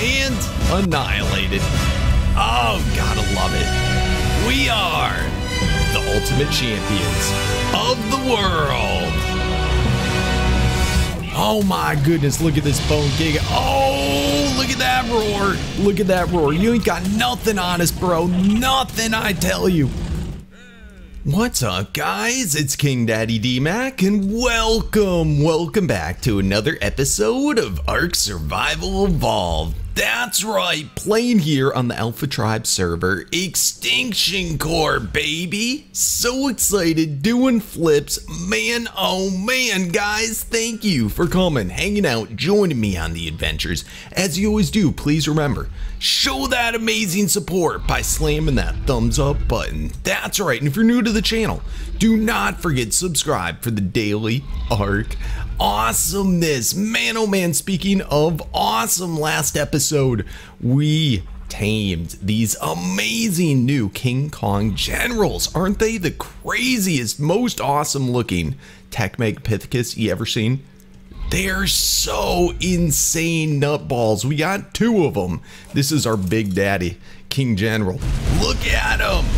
and annihilated. Oh, gotta love it. We are the ultimate champions of the world. Oh my goodness, look at this bone giga. Oh, look at that roar. Look at that roar. You ain't got nothing on us, bro. Nothing, I tell you. What's up, guys? It's King Daddy D-Mac, and welcome back to another episode of Ark Survival Evolved. That's right, playing here on the Alpha Tribe server, Extinction Core, baby. So excited, doing flips, man, oh man. Guys, thank you for coming, hanging out, joining me on the adventures. As you always do, please remember, show that amazing support by slamming that thumbs up button. That's right, and if you're new to the channel, do not forget to subscribe for the daily Ark awesomeness. Man, oh man, speaking of awesome, last episode we tamed these amazing new King Kong Generals. Aren't they the craziest, most awesome looking Tek Megapithecus you ever seen? They're so insane nutballs. We got two of them. This is our big daddy, King General. Look at him.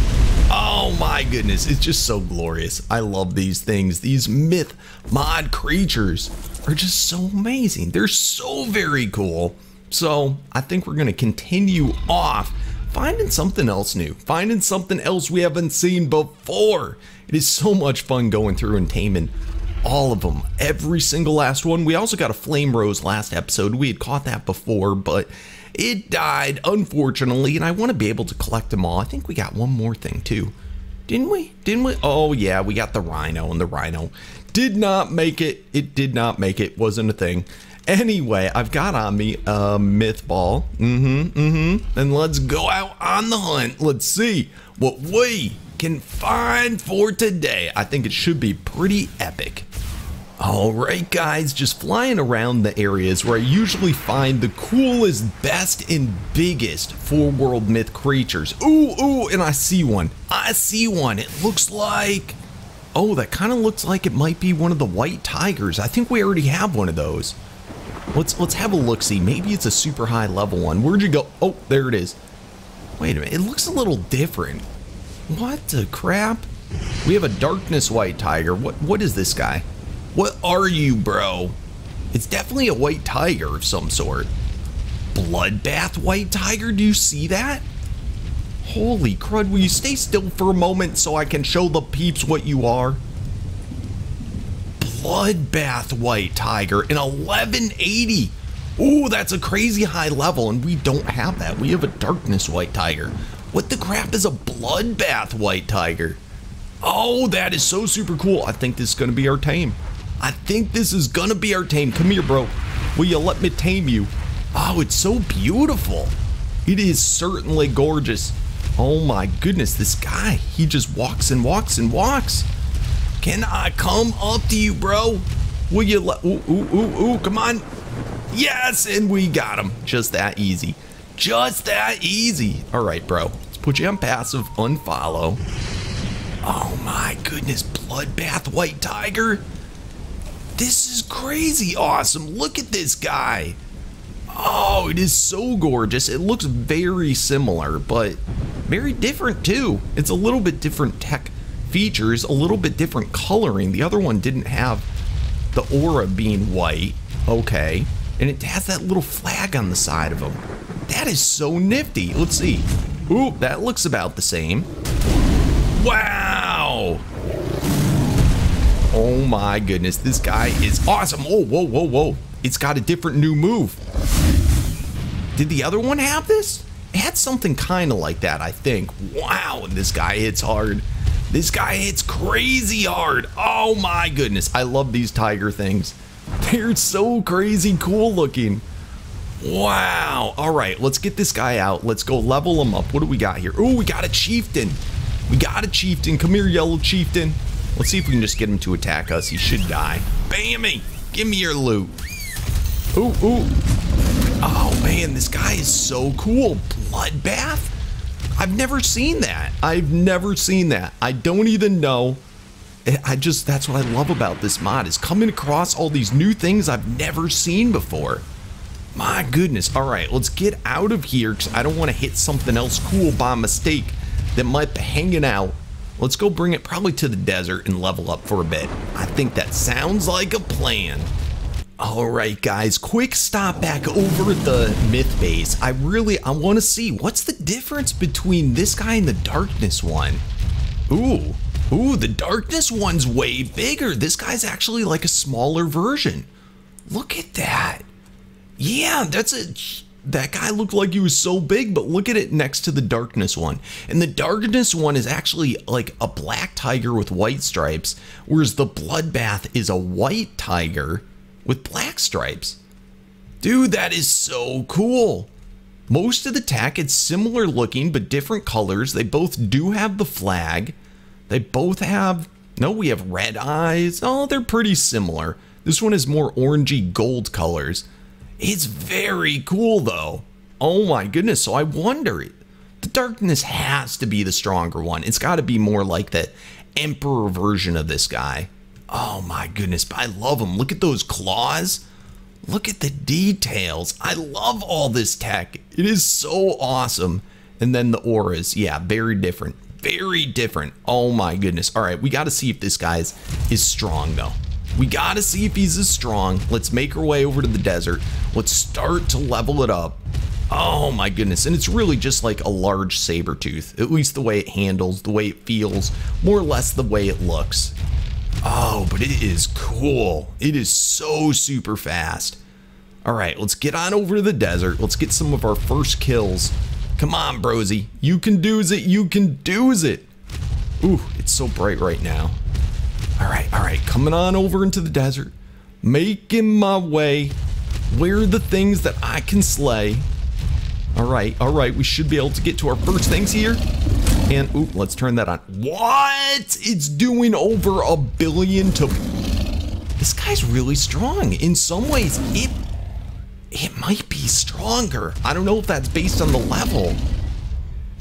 Oh my goodness, it's just so glorious. I love these things. These myth mod creatures are just so amazing. They're so very cool. So I think we're gonna continue off finding something else new, finding something else we haven't seen before. It is so much fun going through and taming all of them, every single last one. We also got a flame rose last episode. We had caught that before, but it died, unfortunately, and I want to be able to collect them all. I think we got one more thing too, didn't we? Oh yeah, we got the rhino, and the rhino did not make it. It did not make it, wasn't a thing. Anyway, I've got on me a myth ball, and let's go out on the hunt. Let's see what we can find for today. I think it should be pretty epic. All right, guys, just flying around the areas where I usually find the coolest, best, and biggest four-world myth creatures. Ooh, and I see one. It looks like... oh, that kind of looks like it might be one of the white tigers. I think we already have one of those. Let's have a look-see. Maybe it's a super high-level one. Where'd you go? Oh, there it is. Wait a minute. It looks a little different. What the crap? We have a darkness white tiger. What is this guy? What are you, bro? It's definitely a white tiger of some sort. Bloodbath white tiger, do you see that? Holy crud, will you stay still for a moment so I can show the peeps what you are? Bloodbath white tiger in 1180. Ooh, that's a crazy high level, and we don't have that. We have a darkness white tiger. What the crap is a bloodbath white tiger? Oh, that is so super cool. I think this is gonna be our tame. Come here, bro. Will you let me tame you? Oh, it's so beautiful. It is certainly gorgeous. Oh my goodness, this guy, he just walks and walks and walks. Can I come up to you, bro? Will you let... ooh, come on. Yes, and we got him. Just that easy. All right, bro. Let's put you on passive, unfollow. Oh my goodness, bloodbath white tiger. This is crazy awesome. Look at this guy. Oh, it is so gorgeous. It looks very similar, but very different too. It's a little bit different tech features, a little bit different coloring. The other one didn't have the aura being white. Okay, and it has that little flag on the side of him. That is so nifty. Let's see. Ooh, that looks about the same. Wow! Oh my goodness, this guy is awesome. Oh, whoa. It's got a different new move. Did the other one have this? It had something kind of like that, I think. Wow, this guy hits hard. This guy hits crazy hard. Oh my goodness, I love these tiger things. They're so crazy cool looking. Wow. All right, let's get this guy out. Let's go level him up. What do we got here? Ooh, we got a chieftain. Come here, yellow chieftain. Let's see if we can just get him to attack us. He should die. Bammy, give me your loot. Ooh. Oh man, this guy is so cool. Bloodbath? I've never seen that. I don't even know. That's what I love about this mod, is coming across all these new things I've never seen before. My goodness. All right, let's get out of here because I don't want to hit something else cool by mistake that might be hanging out. Let's go bring it probably to the desert and level up for a bit. I think that sounds like a plan. All right, guys, quick stop back over at the myth base. I want to see what's the difference between this guy and the darkness one. Ooh, the darkness one's way bigger. This guy's actually like a smaller version. Look at that. Yeah, that guy looked like he was so big, but look at it next to the darkness one. And the darkness one is actually like a black tiger with white stripes, whereas the bloodbath is a white tiger with black stripes. Dude, that is so cool. Most of the tech, it's similar looking, but different colors. They both do have the flag. They both have, no, we have red eyes. Oh, they're pretty similar. This one is more orangey gold colors. It's very cool though. Oh my goodness, so I wonder, the darkness has to be the stronger one. It's gotta be more like the emperor version of this guy. Oh my goodness, but I love them. Look at those claws. Look at the details. I love all this tech. It is so awesome. And then the auras, yeah, very different. Very different. Oh my goodness. All right, we gotta see if this guy is strong though. We gotta see if he's as strong. Let's make our way over to the desert. Let's start to level it up. Oh my goodness, and it's really just like a large saber tooth, at least the way it handles, the way it feels, more or less the way it looks. Oh, but it is cool. It is so super fast. All right, let's get on over to the desert. Let's get some of our first kills. Come on, brosy. You can do's it. You can do's it. Ooh, it's so bright right now. All right, coming on over into the desert. Making my way. Where are the things that I can slay? All right, we should be able to get to our first things here. And ooh, let's turn that on. What? It's doing over 1 billion to... This guy's really strong. In some ways, it might be stronger. I don't know if that's based on the level.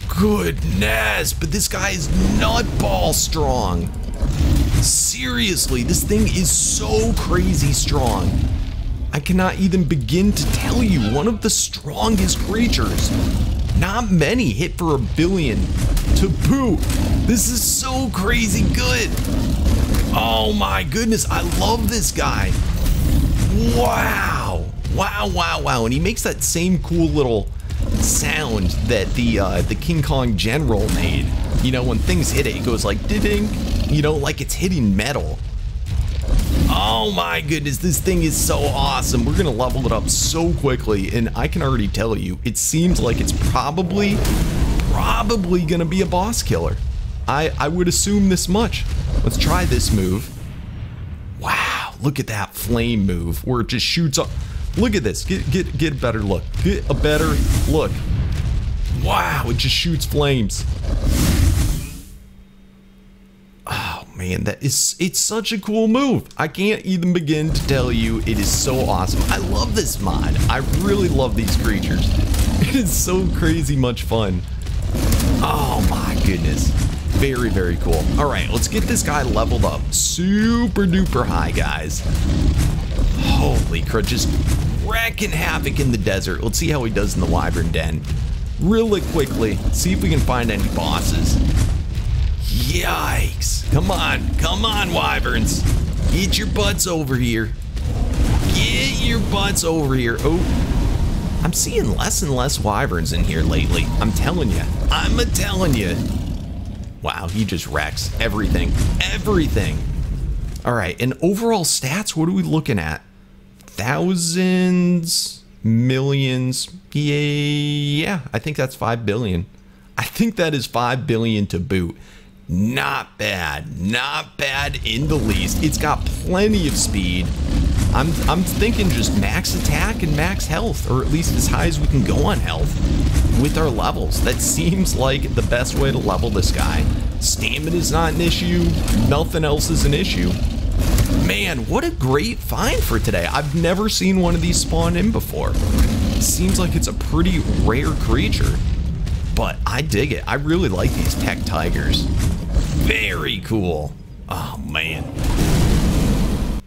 Goodness, but this guy is nutball strong. Seriously, this thing is so crazy strong. I cannot even begin to tell you, one of the strongest creatures. Not many hit for 1 billion to boot. This is so crazy good. Oh my goodness, I love this guy. Wow, wow, wow, wow. And he makes that same cool little sound that the King Kong General made. You know, when things hit it, it goes like ding, you know, like it's hitting metal. Oh my goodness, this thing is so awesome. We're gonna level it up so quickly, and I can already tell you, it seems like it's probably gonna be a boss killer. I would assume this much. Let's try this move. Wow, look at that flame move where it just shoots up. Look at this, get a better look. Get a better look. Wow, it just shoots flames. Man, that is, it's such a cool move. I can't even begin to tell you, it is so awesome. I love this mod. I really love these creatures. It is so crazy much fun. Oh my goodness. Very, very cool. All right, let's get this guy leveled up super duper high, guys. Holy crud, just wrecking havoc in the desert. Let's see how he does in the wyvern den. Really quickly, see if we can find any bosses. Yikes. Come on. Come on, wyverns. Get your butts over here. Get your butts over here. Oh, I'm seeing less and less wyverns in here lately. I'm telling you. Wow, he just wrecks everything. All right, and overall stats, what are we looking at? Thousands, millions. Yeah, I think that's 5 billion. I think that is 5 billion to boot. Not bad, not bad in the least. It's got plenty of speed. I'm thinking just max attack and max health, or at least as high as we can go on health with our levels. That seems like the best way to level this guy. Stamina is not an issue. Nothing else is an issue. Man, what a great find for today. I've never seen one of these spawn in before. Seems like it's a pretty rare creature, but I dig it. I really like these tech tigers. Very cool. Oh man.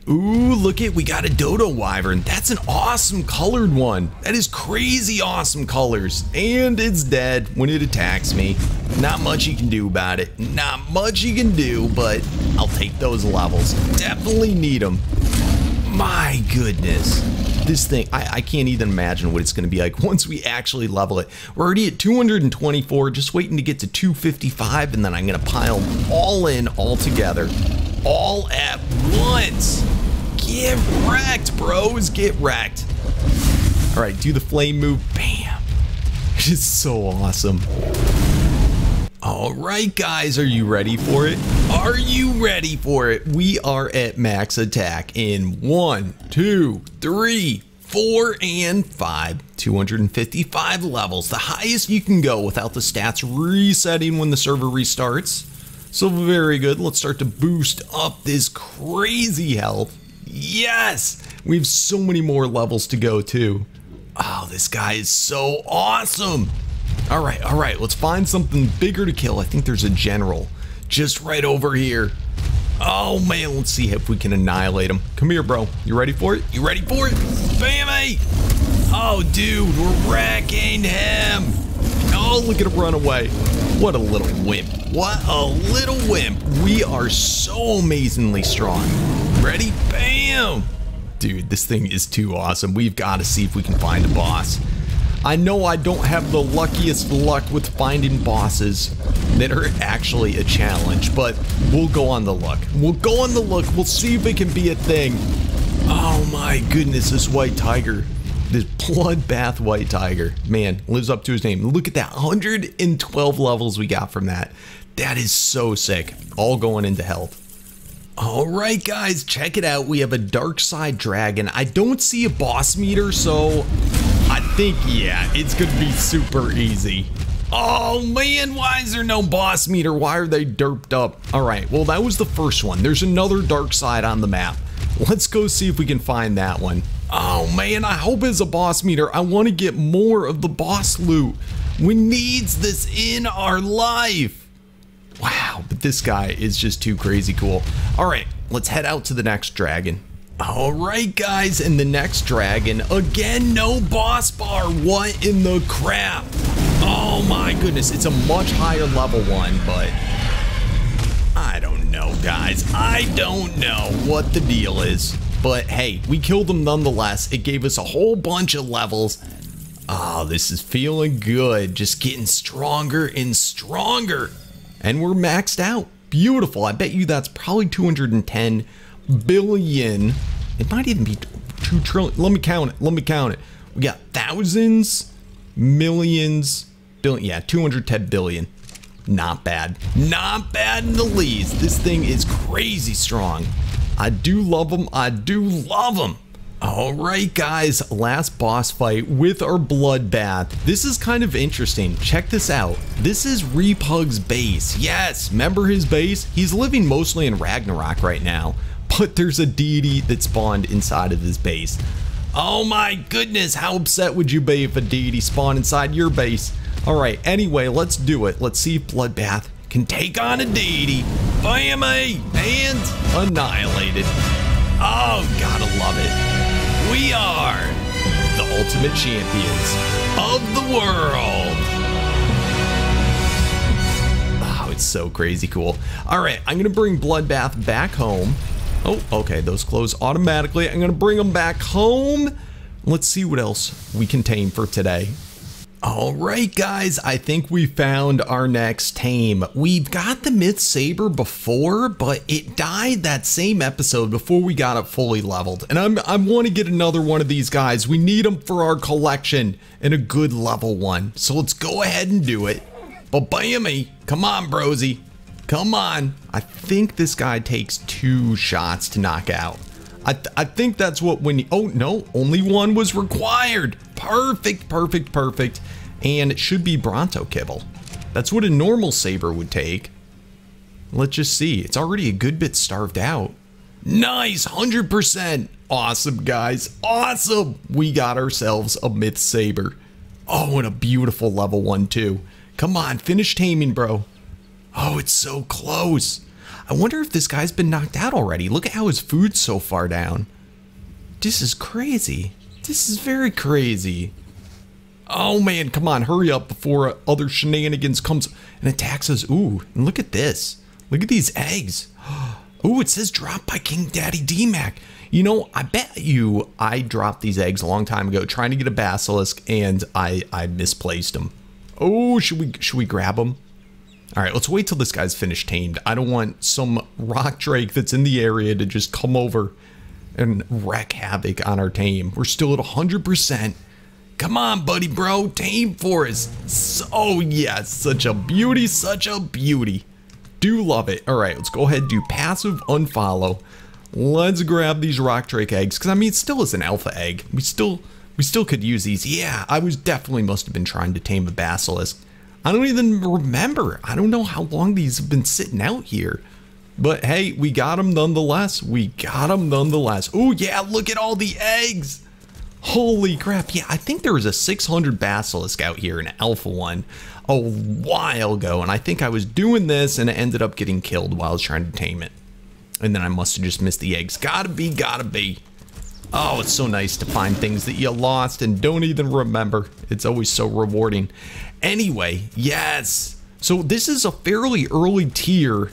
Ooh, look it, we got a Dodo Wyvern. That's an awesome colored one. That is crazy awesome colors. And it's dead when it attacks me. Not much you can do about it. Not much you can do, but I'll take those levels. Definitely need them. My goodness. This thing, I can't even imagine what it's going to be like once we actually level it. We're already at 224, just waiting to get to 255, and then I'm going to pile them all in all together. All at once. Get wrecked, bros. Get wrecked. All right, do the flame move. Bam. It is so awesome. All right, guys, are you ready for it? Are you ready for it? We are at max attack in 1, 2, 3, 4, and 5. 255 levels, the highest you can go without the stats resetting when the server restarts. So very good. Let's start to boost up this crazy health. Yes, we have so many more levels to go too. Oh, this guy is so awesome. All right, let's find something bigger to kill. I think there's a general just right over here. Oh man, let's see if we can annihilate him. Come here, bro. You ready for it? You ready for it? Bammy! Oh dude, we're wrecking him. Oh, look at him run away. What a little wimp. What a little wimp. We are so amazingly strong. Ready? Bam! Dude, this thing is too awesome. We've got to see if we can find a boss. I know I don't have the luckiest luck with finding bosses that are actually a challenge, but we'll go on the look. We'll go on the look. We'll see if it can be a thing. Oh my goodness, this white tiger. This Bloodbath White Tiger, man, lives up to his name. Look at that, 112 levels we got from that. That is so sick, all going into health. All right, guys, check it out. We have a dark side dragon. I don't see a boss meter, so I think, yeah, it's gonna be super easy. Oh man, why is there no boss meter? Why are they derped up? All right, well, that was the first one. There's another dark side on the map. Let's go see if we can find that one. Oh man, I hope it's a boss meter. I want to get more of the boss loot. We need this in our life. Wow, but this guy is just too crazy cool. All right, let's head out to the next dragon. All right, guys, and the next dragon. Again, no boss bar. What in the crap? Oh my goodness, it's a much higher level one, but I don't know, guys. I don't know what the deal is. But hey, we killed them nonetheless. It gave us a whole bunch of levels. Oh, this is feeling good. Just getting stronger and stronger. And we're maxed out. Beautiful. I bet you that's probably 210 billion. It might even be 2 trillion. Let me count it. Let me count it. We got thousands, millions, billion. Yeah, 210 billion. Not bad. Not bad in the least. This thing is crazy strong. I do love them. I do love them. All right, guys. Last boss fight with our bloodbath. This is kind of interesting. Check this out. This is Repug's base. Yes, remember his base? He's living mostly in Ragnarok right now, but there's a deity that spawned inside of his base. Oh my goodness. How upset would you be if a deity spawned inside your base? All right. Anyway, let's do it. Let's see if bloodbath can take on a deity. Bammy, and annihilated. Oh, gotta love it. We are the ultimate champions of the world. Oh, it's so crazy cool. All right, I'm gonna bring Bloodbath back home. Oh, okay, those close automatically. I'm gonna bring them back home. Let's see what else we can tame for today. All right, guys, I think we found our next tame. We've got the Myth Saber before, but it died that same episode before we got it fully leveled. And I want to get another one of these guys. We need them for our collection and a good level one. So let's go ahead and do it. But bammy, come on, brosy. Come on. I think this guy takes 2 shots to knock out. I think that's what when you, oh no, only one was required. Perfect, perfect, perfect. And it should be Bronto Kibble. That's what a normal saber would take. Let's just see. It's already a good bit starved out. Nice, 100%. Awesome, guys. Awesome. We got ourselves a Myth Saber. Oh, and a beautiful level one too. Come on, finish taming, bro. Oh, it's so close. I wonder if this guy's been knocked out already. Look at how his food's so far down. This is crazy. This is very crazy. Oh man, come on, hurry up before other shenanigans comes and attacks us. Ooh, and look at this. Look at these eggs. Ooh, it says dropped by King Daddy D-Mac. You know, I bet you I dropped these eggs a long time ago trying to get a basilisk and I misplaced them. Oh, should we grab them? All right, let's wait till this guy's finished tamed. I don't want some rock drake that's in the area to just come over and wreak havoc on our tame. We're still at 100%. Come on, buddy, bro, tame for us. Oh yeah, such a beauty, such a beauty. Do love it. All right, let's go ahead and do passive unfollow. Let's grab these rock drake eggs, because I mean, it still is an alpha egg. We still could use these. Yeah, I was definitely must have been trying to tame a basilisk. I don't even remember. I don't know how long these have been sitting out here. But hey, we got them nonetheless. We got them nonetheless. Oh yeah, look at all the eggs. Holy crap. Yeah, I think there was a 600 basilisk out here, an alpha one, a while ago. And I think I was doing this and it ended up getting killed while I was trying to tame it. And then I must have just missed the eggs. Gotta be, gotta be. Oh, it's so nice to find things that you lost and don't even remember. It's always so rewarding. Anyway, yes. So this is a fairly early tier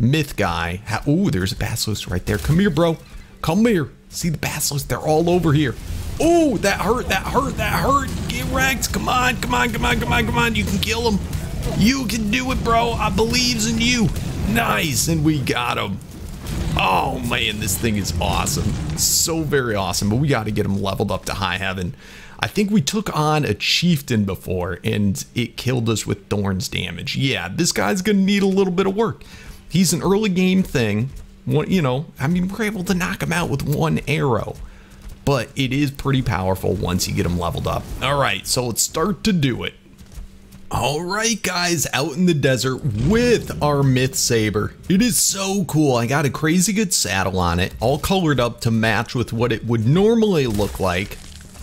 myth guy. Ooh, there's a basilisk right there. Come here, bro. Come here. See the basilisk? They're all over here. Ooh, that hurt, that hurt, that hurt. Get wrecked. Come on, come on, come on, come on, come on. You can kill him. You can do it, bro. I believes in you. Nice, and we got him. Oh man, this thing is awesome. So very awesome, but we got to get him leveled up to high heaven. I think we took on a chieftain before and it killed us with thorns damage. Yeah, this guy's gonna need a little bit of work. He's an early game thing. You know, I mean, we're able to knock him out with one arrow, but it is pretty powerful once you get him leveled up. All right, so let's start to do it. All right, guys, out in the desert with our Myth Saber. It is so cool. I got a crazy good saddle on it, all colored up to match with what it would normally look like.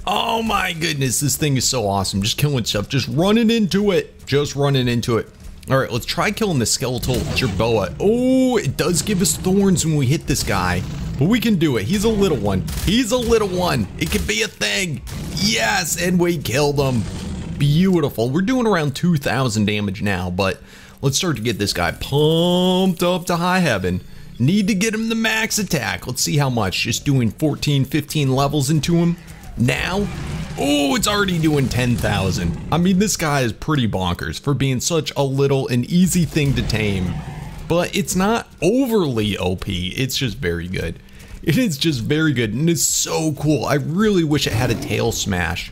Oh my goodness, this thing is so awesome. Just killing stuff, just running into it, just running into it. All right, let's try killing the skeletal Jerboa. Oh, it does give us thorns when we hit this guy, but we can do it. He's a little one. He's a little one. It could be a thing. Yes, and we killed him. Beautiful. We're doing around 2,000 damage now, but let's start to get this guy pumped up to high heaven. Need to get him the max attack. Let's see how much. Just doing 14, 15 levels into him now. Oh, it's already doing 10,000. I mean, this guy is pretty bonkers for being such a little and easy thing to tame, but it's not overly OP. It's just very good. It is just very good, and it's so cool. I really wish it had a tail smash.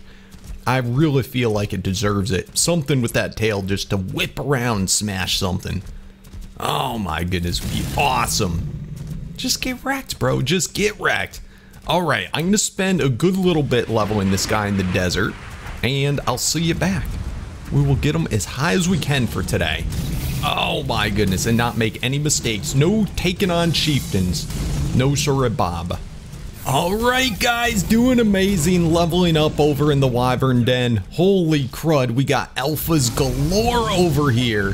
I really feel like it deserves it. Something with that tail just to whip around and smash something. Oh my goodness, be awesome. Just get wrecked, bro, just get wrecked. All right, I'm gonna spend a good little bit leveling this guy in the desert, and I'll see you back. We will get him as high as we can for today. Oh my goodness, and not make any mistakes. No taking on chieftains. No sir, Bob. All right, guys, doing amazing, leveling up over in the Wyvern Den. Holy crud, we got alphas galore over here.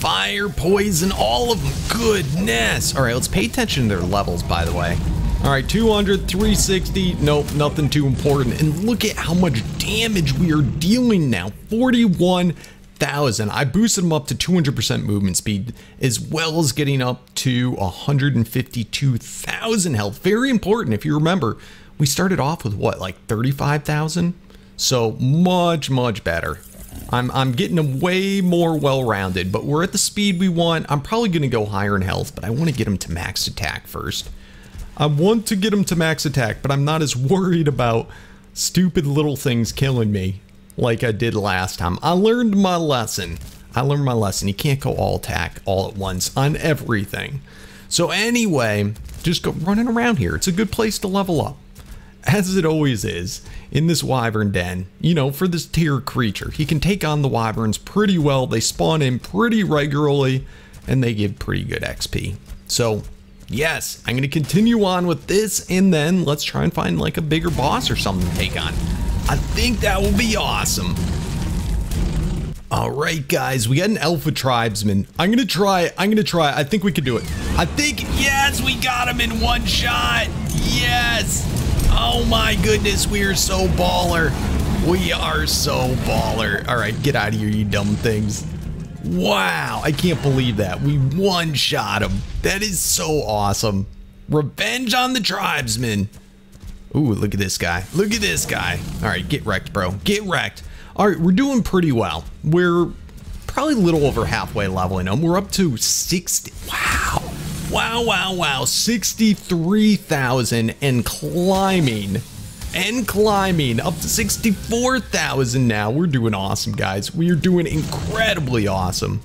Fire, poison, all of them, goodness. All right, let's pay attention to their levels, by the way. All right, 200, 360, nope, nothing too important. And look at how much damage we are dealing now, 41,000. I boosted them up to 200% movement speed, as well as getting up to 152,000 health. Very important. If you remember, we started off with what, like 35,000? So much, much better. I'm getting them way more well-rounded, but we're at the speed we want. I'm probably going to go higher in health, but I want to get them to max attack first. I want to get them to max attack, but I'm not as worried about stupid little things killing me like I did last time. I learned my lesson. I learned my lesson. You can't go all attack all at once on everything. So anyway, just go running around here. It's a good place to level up, as it always is in this Wyvern Den. You know, for this tier creature, he can take on the wyverns pretty well. They spawn in pretty regularly and they give pretty good XP. So yes, I'm going to continue on with this, and then let's try and find like a bigger boss or something to take on. I think that will be awesome. All right, guys, we got an alpha tribesman. I'm gonna try. I think we can do it. I think, yes, we got him in one shot. Yes. Oh my goodness, we are so baller. We are so baller. All right, get out of here, you dumb things. Wow, I can't believe that. We one-shot him. That is so awesome. Revenge on the tribesman. Ooh, look at this guy. Look at this guy. All right, get wrecked, bro. Get wrecked. All right, we're doing pretty well. We're probably a little over halfway leveling them. We're up to 60. Wow. Wow, wow, wow. 63,000 and climbing. And climbing up to 64,000 now. We're doing awesome, guys. We are doing incredibly awesome.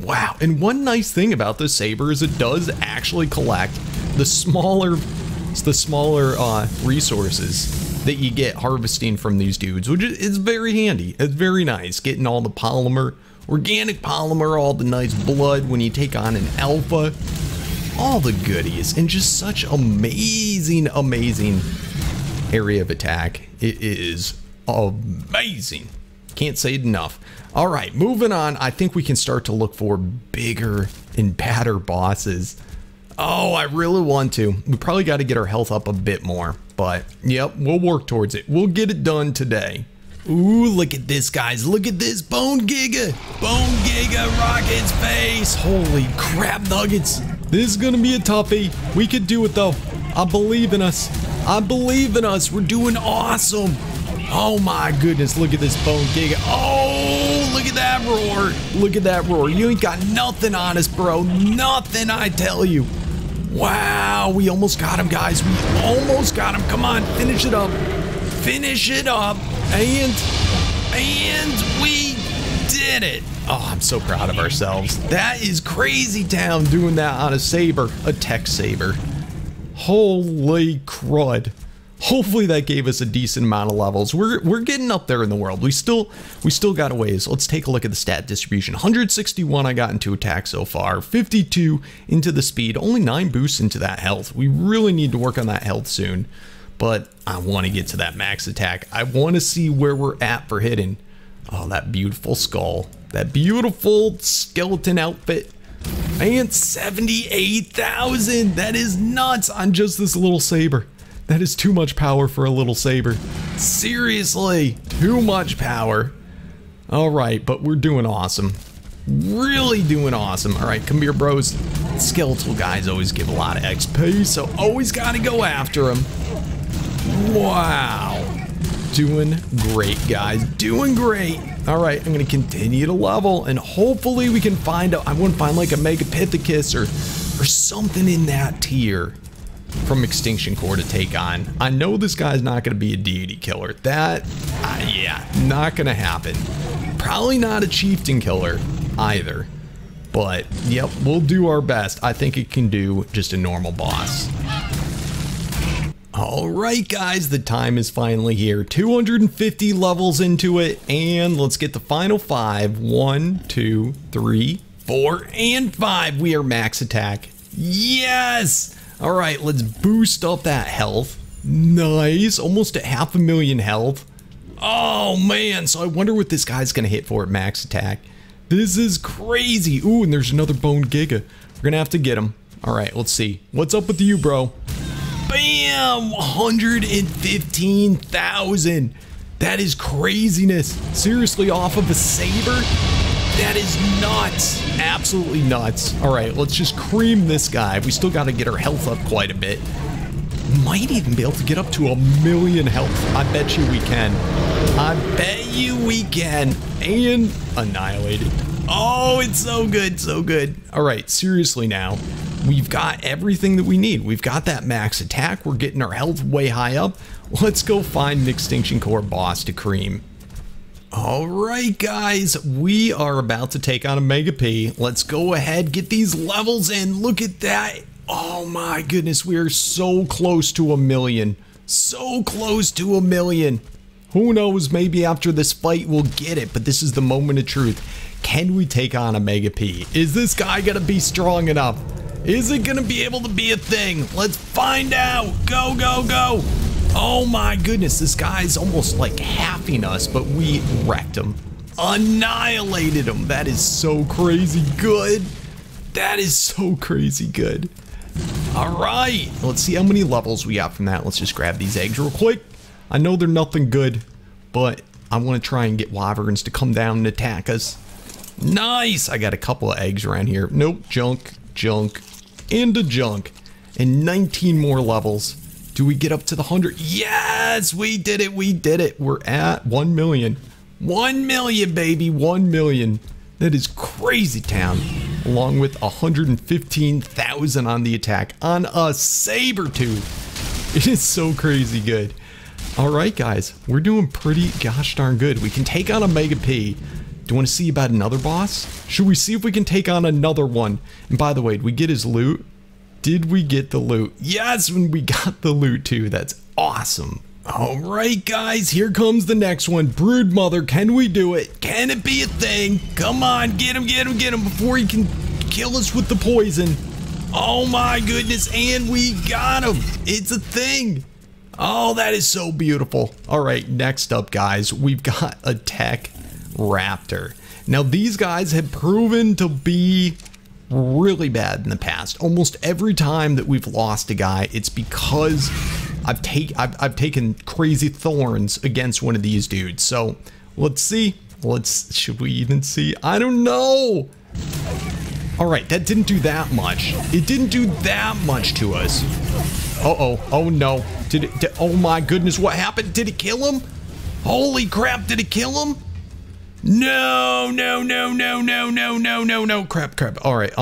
Wow. And one nice thing about this saber is it does actually collect the smaller resources that you get harvesting from these dudes, which is very handy. It's very nice getting all the polymer, organic polymer, all the nice blood when you take on an alpha, all the goodies, and just such amazing, amazing area of attack. It is amazing. Can't say it enough. All right, moving on. I think we can start to look for bigger and badder bosses. Oh, I really want to. We probably got to get our health up a bit more, but yep, we'll work towards it. We'll get it done today. Ooh, look at this, guys. Look at this bone giga. Bone giga rocket's face. Holy crap, nuggets. This is going to be a toughie. We could do it, though. I believe in us. I believe in us. We're doing awesome. Oh, my goodness. Look at this bone giga. Oh, look at that roar. Look at that roar. You ain't got nothing on us, bro. Nothing, I tell you. Wow, we almost got him, guys. We almost got him. Come on, finish it up. Finish it up. And we did it. Oh, I'm so proud of ourselves. That is crazy town doing that on a saber, a tech saber. Holy crud. Hopefully that gave us a decent amount of levels. We're getting up there in the world. We still got a ways. Let's take a look at the stat distribution. 161 I got into attack so far. 52 into the speed. Only 9 boosts into that health. We really need to work on that health soon. But I want to get to that max attack. I want to see where we're at for hitting. Oh, that beautiful skull. That beautiful skeleton outfit. And 78,000. That is nuts on just this little saber. That is too much power for a little saber. Seriously, too much power. All right, but we're doing awesome. Really doing awesome. All right, come here, bros. Skeletal guys always give a lot of XP, so always gotta go after them. Wow. Doing great, guys. Doing great. All right, I'm gonna continue to level, and hopefully we can find out. I want to find like a Megapithecus or something in that tier from Extinction Core to take on. I know this guy's not going to be a deity killer. That, yeah, not going to happen. Probably not a chieftain killer either. But, yep, we'll do our best. I think it can do just a normal boss. All right, guys, the time is finally here. 250 levels into it, and let's get the final 5. 1, 2, 3, 4, and 5. We are max attack. Yes! All right, let's boost up that health. Nice, almost at 500,000 health. Oh man, so I wonder what this guy's gonna hit for at max attack. This is crazy. Ooh, and there's another bone giga. We're gonna have to get him. All right, let's see. What's up with you, bro? Bam, 115,000. That is craziness. Seriously, off of a saber? That is nuts. Absolutely nuts. All right, let's just cream this guy. We still got to get our health up quite a bit. Might even be able to get up to 1,000,000 health. I bet you we can. I bet you we can. And annihilated. Oh, it's so good. So good. All right, seriously now. We've got everything that we need. We've got that max attack. We're getting our health way high up. Let's go find an Extinction Core boss to cream. All right, guys, we are about to take on a Mega P. Let's go ahead, get these levels in. Look at that. Oh my goodness, we are so close to 1,000,000. So close to 1,000,000. Who knows, maybe after this fight we'll get it, but this is the moment of truth. Can we take on a Mega P? Is this guy gonna be strong enough? Is it gonna be able to be a thing? Let's find out. Go, go, go. Oh my goodness, this guy's almost like halving us, but we wrecked him. Annihilated him. That is so crazy good. That is so crazy good. All right, let's see how many levels we got from that. Let's just grab these eggs real quick. I know they're nothing good, but I want to try and get wyverns to come down and attack us. Nice. I got a couple of eggs around here. Nope. Junk, junk, into junk. And 19 more levels. Do we get up to the 100? Yes, we did it. We did it. We're at 1 million. 1 million, baby. 1 million. That is crazy town. Along with 115,000 on the attack on a Sabertooth. It is so crazy good. All right, guys, we're doing pretty gosh darn good. We can take on a Mega P. Do you want to see about another boss? Should we see if we can take on another one? And by the way, did we get his loot? Did we get the loot? Yes, and we got the loot too. That's awesome. All right, guys, here comes the next one. Brood Mother, can we do it? Can it be a thing? Come on, get him, get him, get him before he can kill us with the poison. Oh my goodness, and we got him. It's a thing. Oh, that is so beautiful. All right, next up, guys, we've got a Tek Raptor. Now, these guys have proven to be really bad in the past. Almost every time that we've lost a guy, it's because I've taken crazy thorns against one of these dudes. So let's see. Should we even see? I don't know. All right, that didn't do that much. It didn't do that much to us. Uh-oh, oh no. Oh my goodness, what happened? Did it kill him? Holy crap, did it kill him? No, no, no, no, no, no, no, no, no, crap, crap. All right,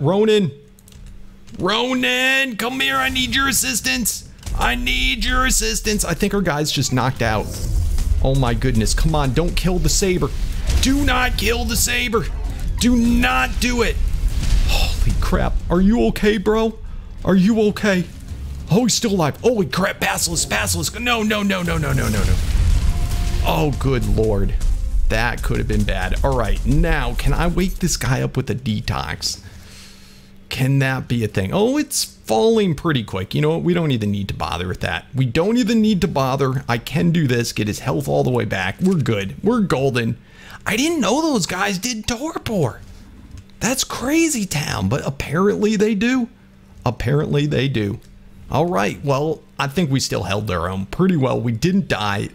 Ronin. Ronin, come here, I need your assistance. I need your assistance. I think our guy's just knocked out. Oh my goodness, come on, don't kill the saber. Do not kill the saber. Do not do it. Holy crap, are you okay, bro? Are you okay? Oh, he's still alive. Holy crap, Basilus, Basilus. No, no, no, no, no, no, no, no. Oh, good Lord. That could have been bad. All right, now, can I wake this guy up with a detox? Can that be a thing? Oh, it's falling pretty quick. You know what? We don't even need to bother with that. We don't even need to bother. I can do this, get his health all the way back. We're good. We're golden. I didn't know those guys did torpor. That's crazy town, but apparently they do. Apparently they do. All right, well, I think we still held their own pretty well. We didn't die.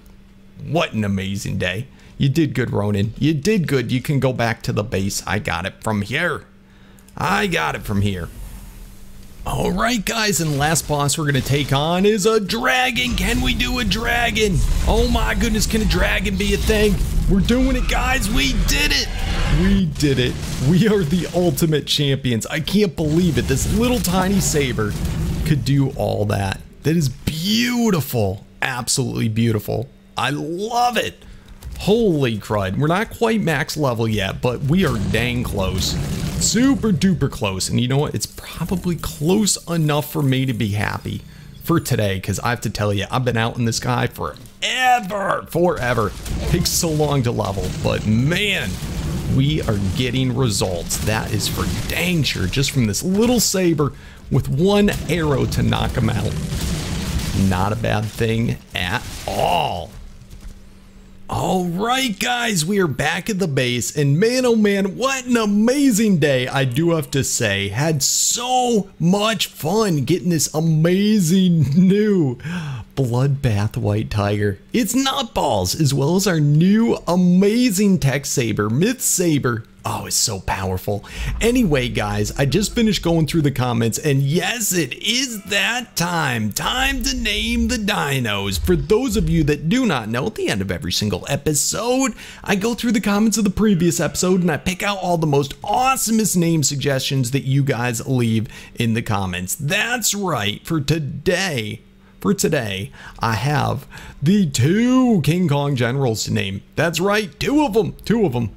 What an amazing day. You did good, Ronin. You did good. You can go back to the base. I got it from here. I got it from here. All right, guys, and last boss we're going to take on is a dragon. Can we do a dragon? Oh my goodness, can a dragon be a thing? We're doing it, guys. We did it. We did it. We are the ultimate champions. I can't believe it. This little tiny saber could do all that. That is beautiful. Absolutely beautiful. I love it. Holy crud. We're not quite max level yet, but we are dang close. Super duper close. And you know what? It's probably close enough for me to be happy for today, because I have to tell you, I've been out in the sky forever. Takes so long to level, but man, we are getting results. That is for dang sure, just from this little saber with one arrow to knock him out. Not a bad thing at all. All right, guys, we are back at the base, and man, oh man, what an amazing day, I do have to say. Had so much fun getting this amazing new Bloodbath White Tiger. It's nutballs, as well as our new amazing Tek Saber, Myth Saber. Oh, it's so powerful. Anyway, guys, I just finished going through the comments, and yes, it is that time. Time to name the dinos. For those of you that do not know, at the end of every single episode, I go through the comments of the previous episode, and I pick out all the most awesomest name suggestions that you guys leave in the comments. That's right, for today. For today, I have the two King Kong Generals to name. That's right, two of them,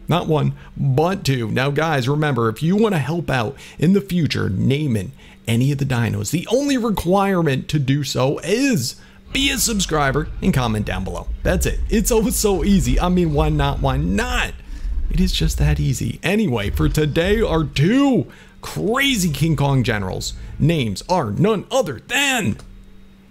not one, but two. Now, guys, remember, if you want to help out in the future, naming any of the dinos, the only requirement to do so is be a subscriber and comment down below. That's it. It's always so easy. I mean, why not? Why not? It is just that easy. Anyway, for today, our two crazy King Kong Generals names are none other than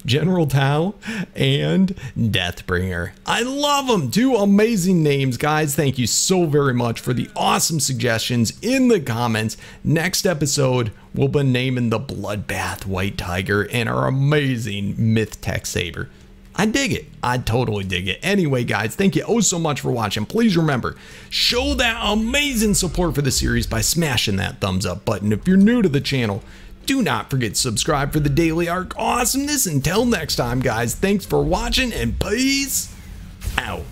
General Tao and Deathbringer. I love them. Two amazing names, guys. Thank you so very much for the awesome suggestions in the comments. Next episode, we'll be naming the Bloodbath White Tiger and our amazing Myth Saber. I dig it. I totally dig it. Anyway, guys, thank you oh so much for watching. Please remember, show that amazing support for the series by smashing that thumbs up button. If you're new to the channel, do not forget to subscribe for the daily Ark awesomeness. Until next time, guys, thanks for watching and peace out.